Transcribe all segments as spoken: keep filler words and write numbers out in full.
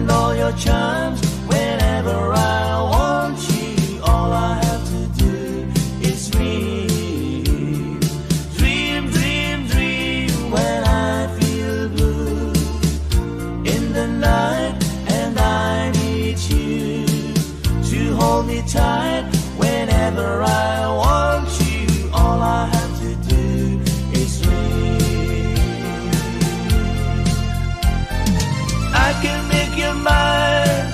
spend all your charms whenever I want you. All I have to do is dream, dream, dream, dream when I feel blue in the night, and I need you to hold me tight whenever I want you. All I have I can make you mine.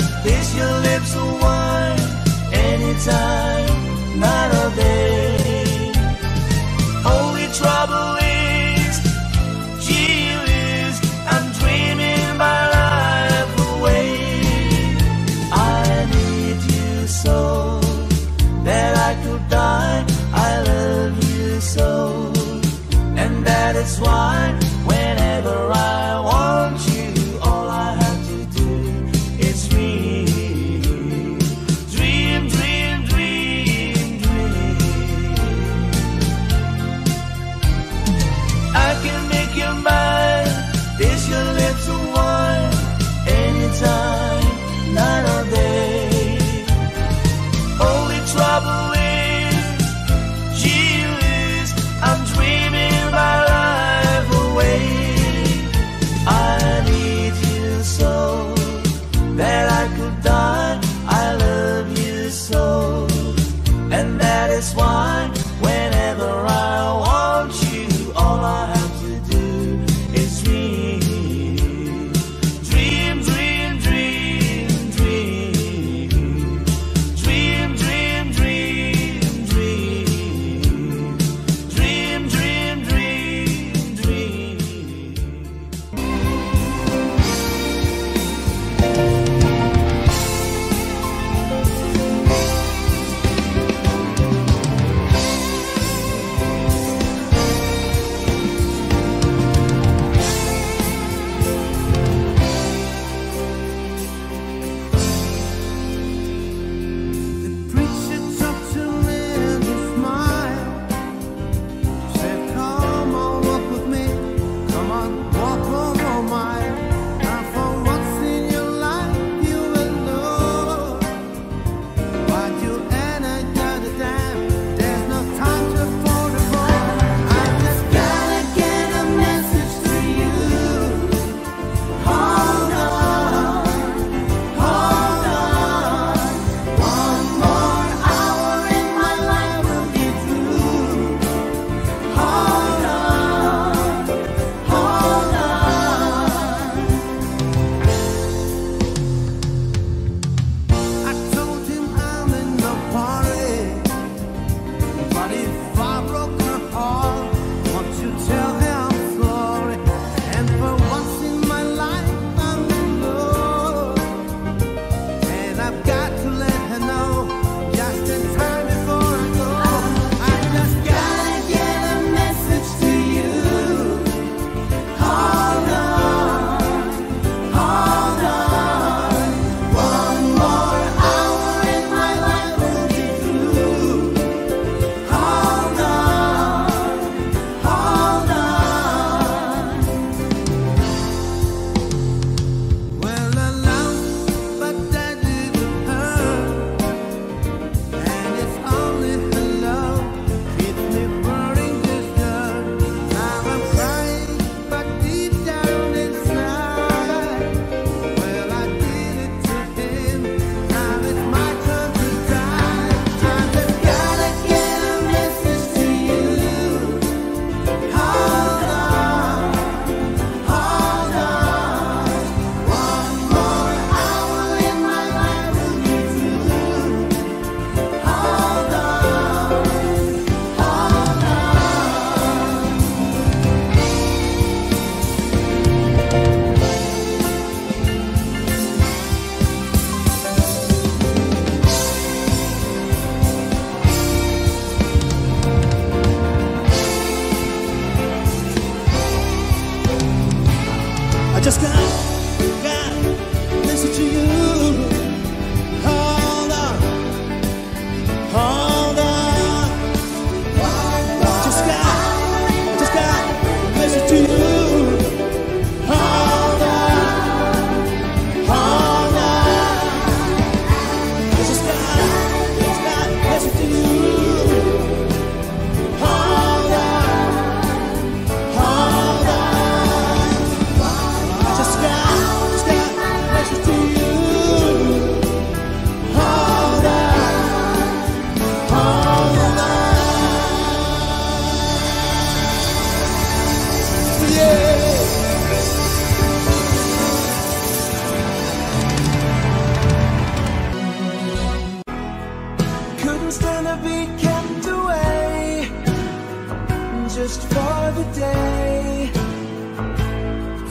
just for the day.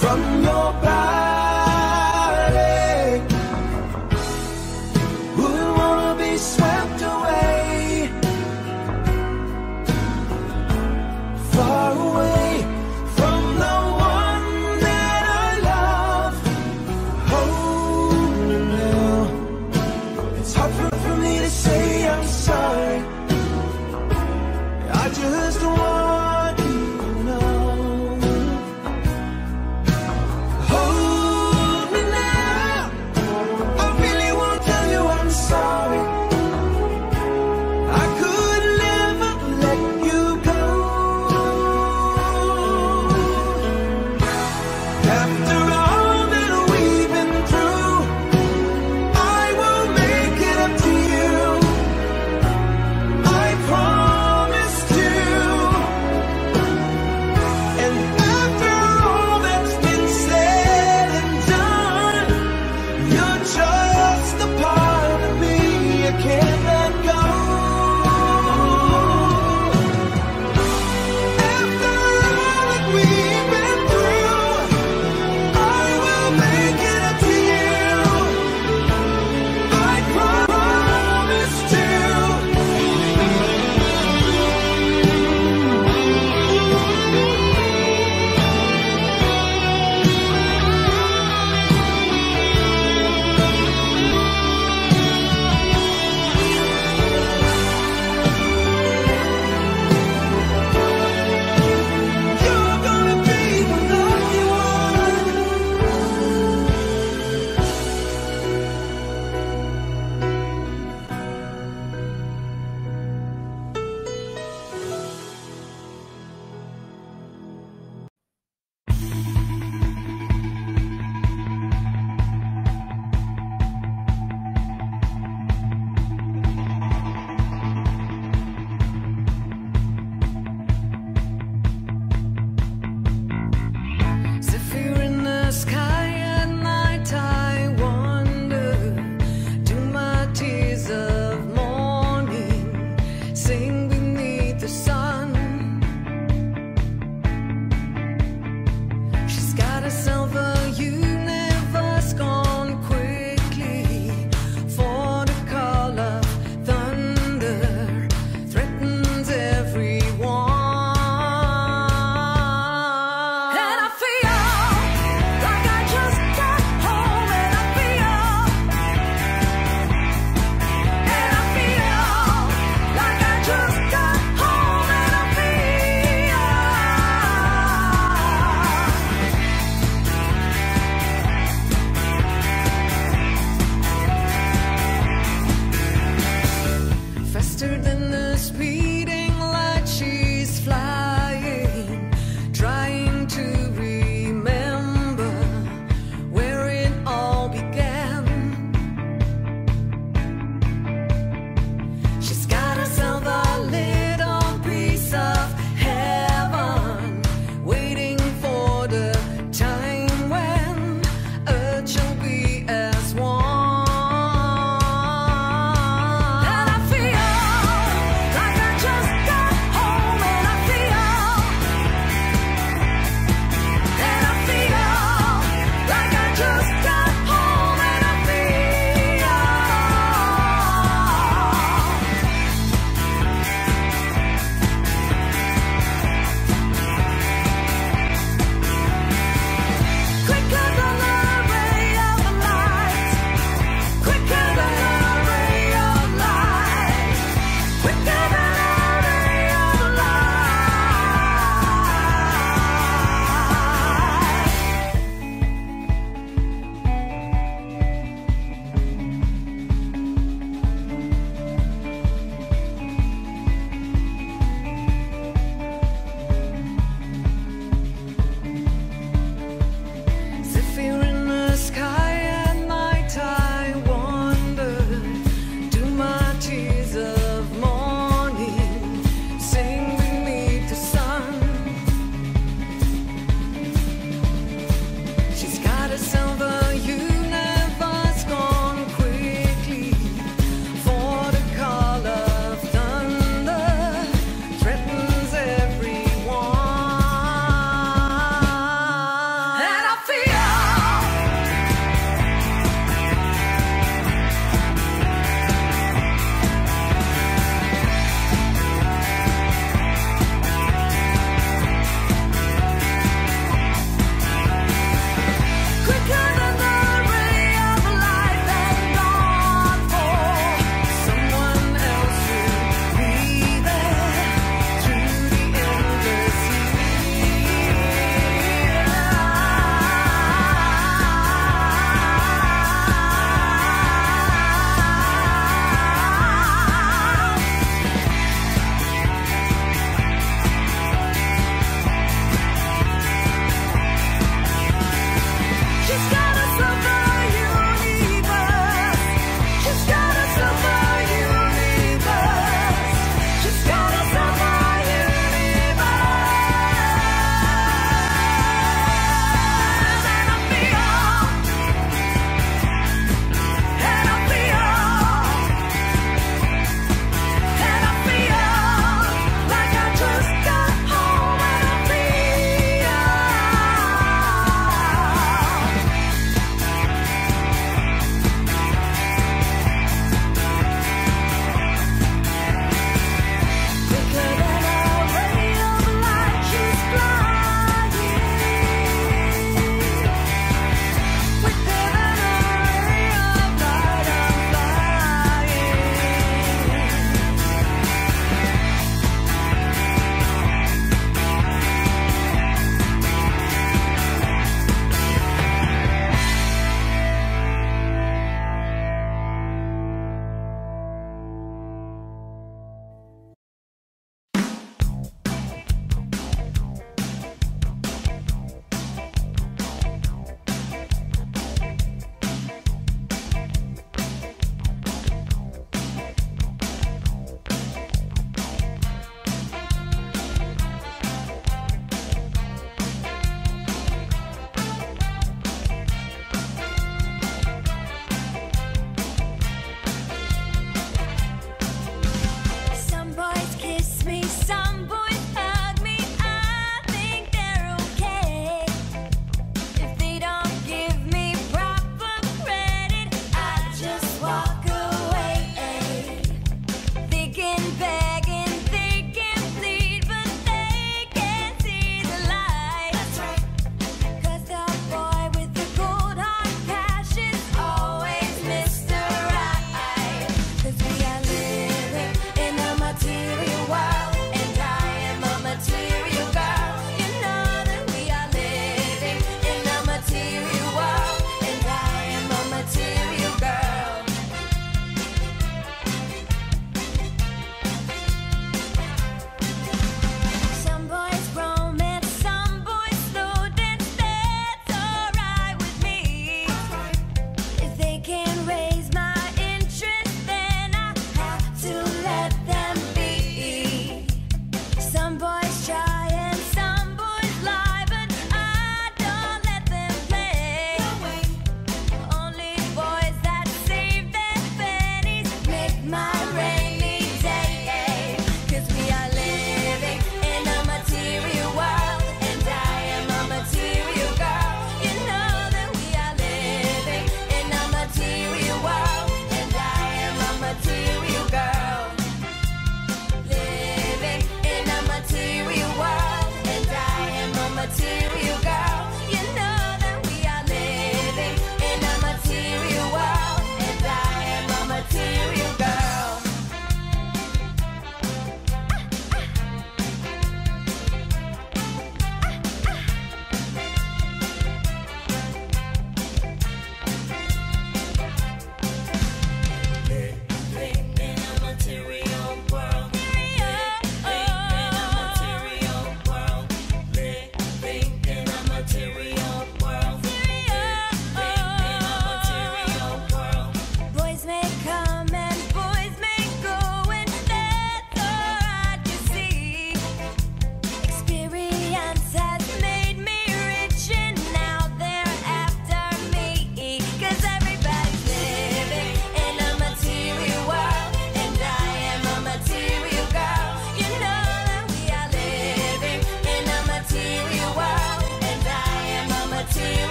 From your body wouldn't wanna be swept away, far away from the one that I love. Hold me now, it's hard for, for me to say I'm sorry. I just want you to know. Oh.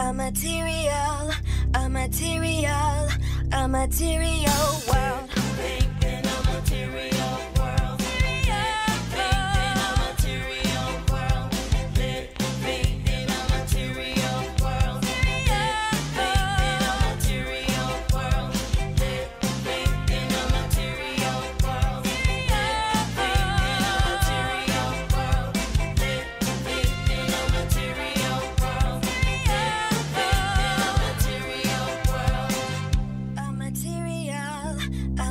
A material, a material, a material world. A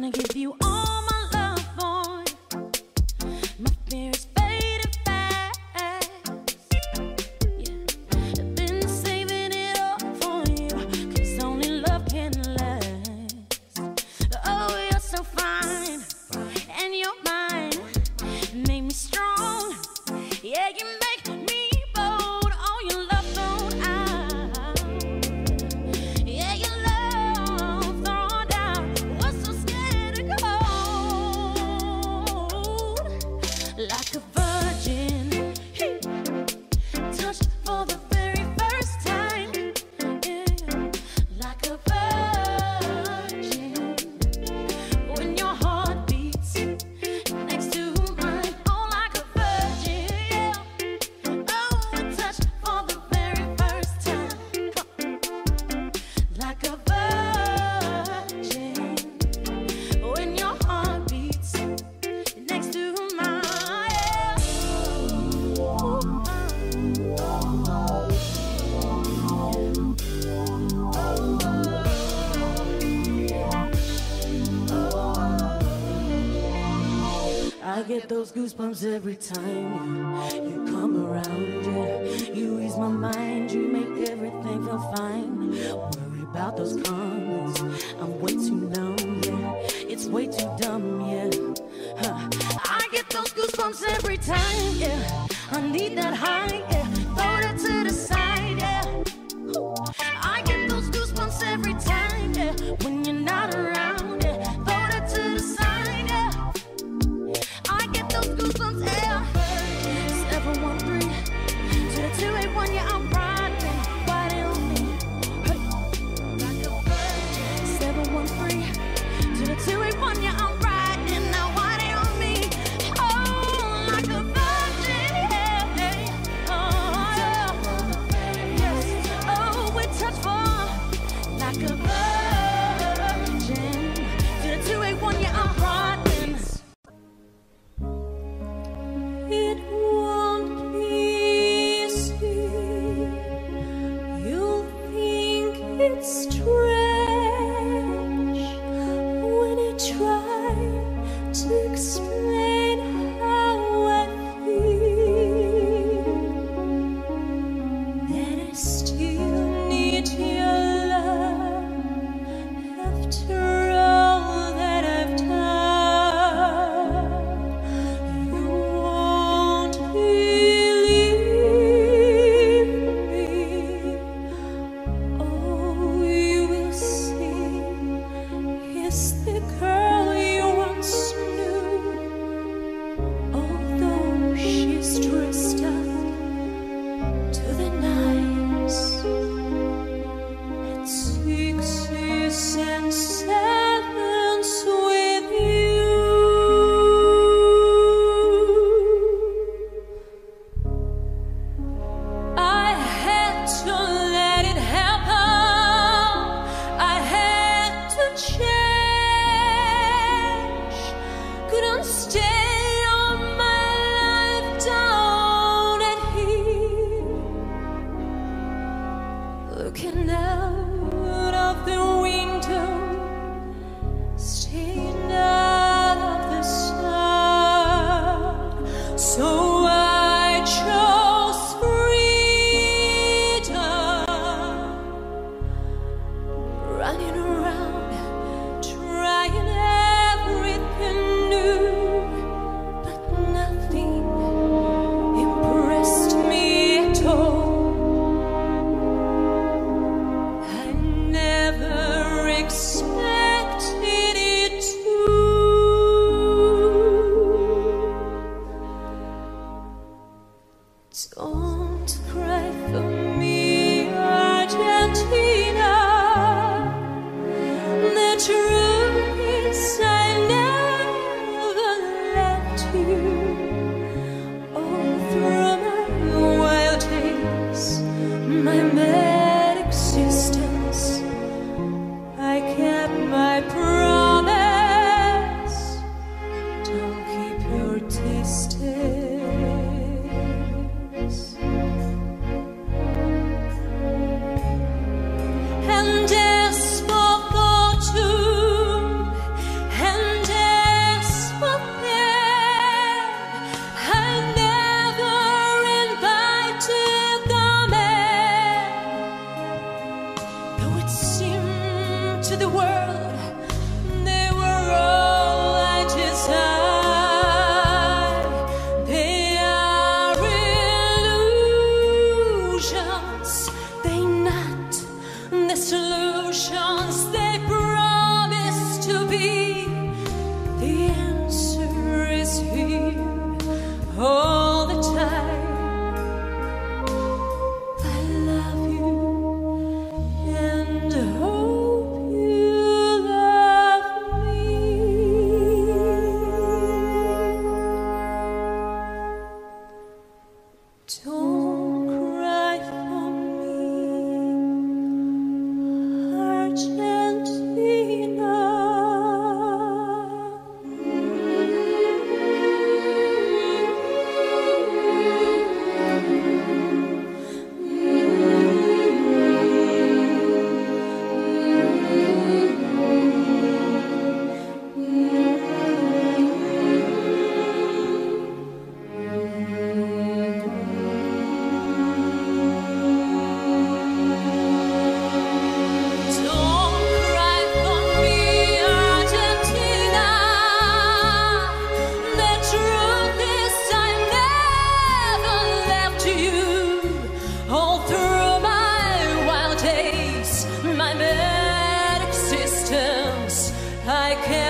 gonna give you all my love, boy. My fear is fading fast. Yeah. I've been saving it all for you, 'cause only love can last. Oh, you're so fine, and you're mine. Make me strong, yeah, you make me bold. Oh, you love thrown out, yeah, your love thrown out. Was so scared to cold, like a virgin, touched for the very first time, yeah. Like a virgin, when your heart beats next to mine. Oh, like a virgin, yeah. Oh, a touch for the very first time. Like a virgin, when your heart beats next to mine. I get those goosebumps every time you, you come around, yeah. You ease my mind, you make everything feel fine. Worry about those comments, I'm way too numb, yeah. It's way too dumb, yeah. Huh. I get those goosebumps every time, yeah. I need that high, yeah. Throw that to the side, yeah. I get those goosebumps every time, yeah. When you're not around, yeah. Throw that to the side, yeah. I get those goosebumps, yeah. It's seven one three to the two eight one, yeah, I'm riding, riding on me. Hey. seven one three to the two eight one, yeah, I'm riding, now riding on me. Oh, like a virgin, yeah, yeah. Oh.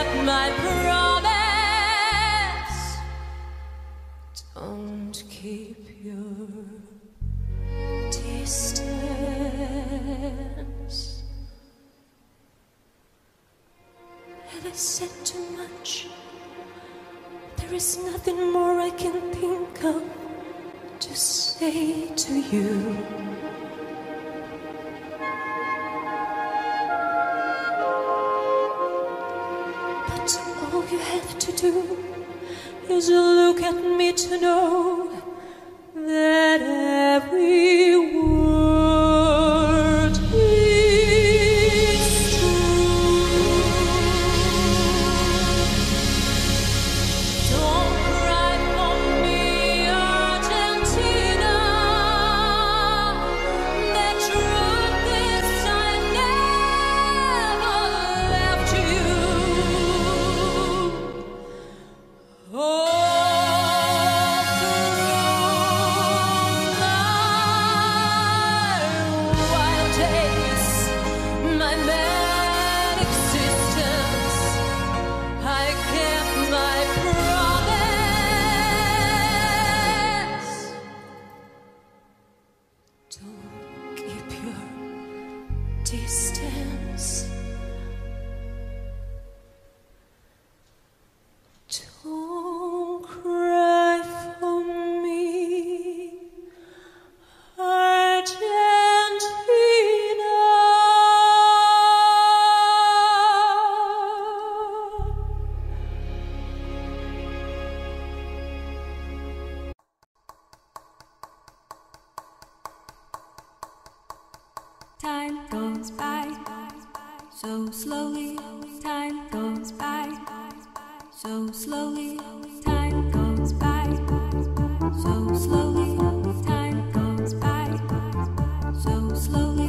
kept my promise. Don't keep your distance. Have I said too much? There is nothing more I can think of to say to you. All you have to do is look at me to know that every word is true. Don't cry for me, Argentina. The truth is I never left you. Don't keep your distance. Don't cry for me, Argentina. Time goes by so slowly, time goes by so slowly, time goes by so slowly, time goes by so slowly.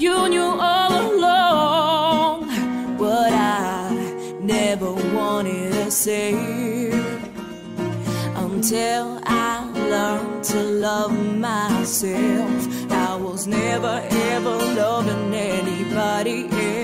You knew all along. until I learned to love myself. I was never ever loving anybody else.